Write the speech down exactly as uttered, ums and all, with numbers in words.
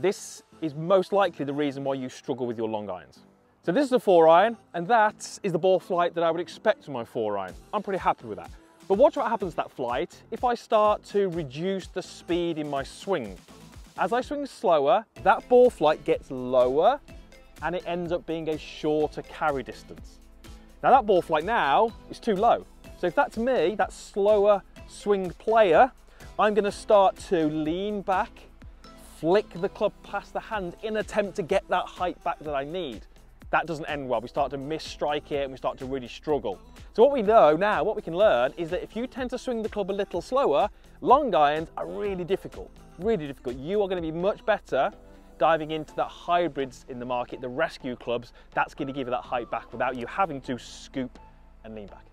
This is most likely the reason why you struggle with your long irons. So this is a four iron, and that is the ball flight that I would expect from my four iron. I'm pretty happy with that. But watch what happens to that flight if I start to reduce the speed in my swing. As I swing slower, that ball flight gets lower and it ends up being a shorter carry distance. Now that ball flight now is too low. So if that's me, that slower swing player, I'm gonna start to lean back, flick the club past the hand in attempt to get that height back that I need. That doesn't end well. We start to misstrike it and we start to really struggle. So what we know now, what we can learn, is that if you tend to swing the club a little slower, long irons are really difficult, really difficult. You are going to be much better diving into the hybrids in the market, the rescue clubs. That's going to give you that height back without you having to scoop and lean back.